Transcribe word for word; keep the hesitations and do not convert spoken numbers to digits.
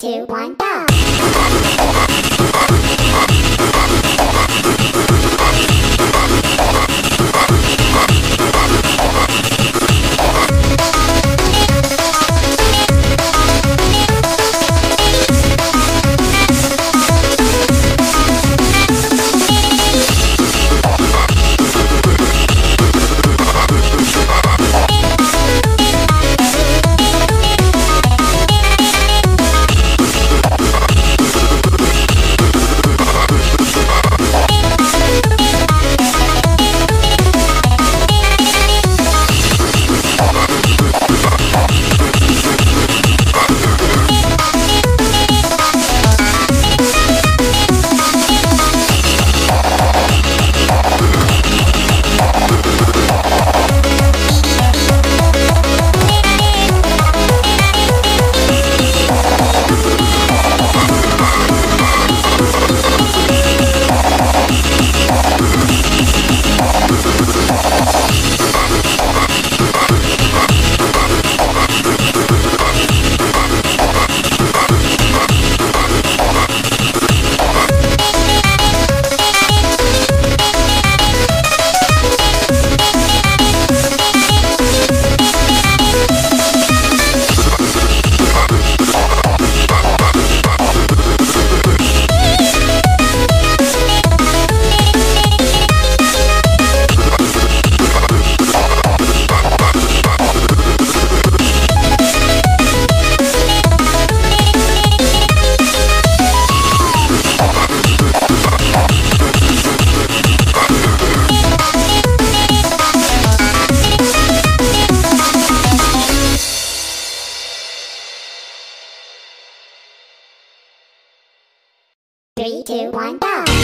three, two, one, three, two, one, go!